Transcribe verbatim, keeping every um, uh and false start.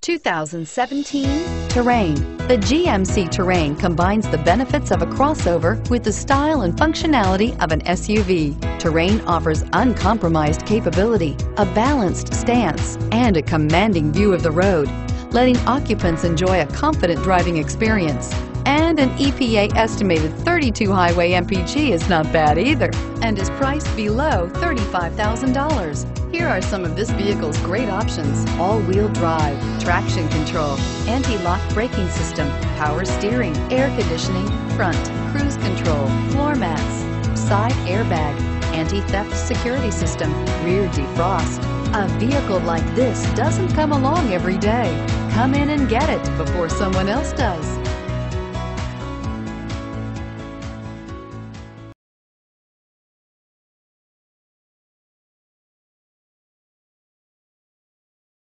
two thousand seventeen Terrain. The G M C Terrain combines the benefits of a crossover with the style and functionality of an S U V. Terrain offers uncompromised capability, a balanced stance, and a commanding view of the road, letting occupants enjoy a confident driving experience. And an E P A-estimated thirty-two highway M P G is not bad either, and is priced below thirty-five thousand dollars. Here are some of this vehicle's great options: all-wheel drive, traction control, anti-lock braking system, power steering, air conditioning, front, cruise control, floor mats, side airbag, anti-theft security system, rear defrost. A vehicle like this doesn't come along every day. Come in and get it before someone else does.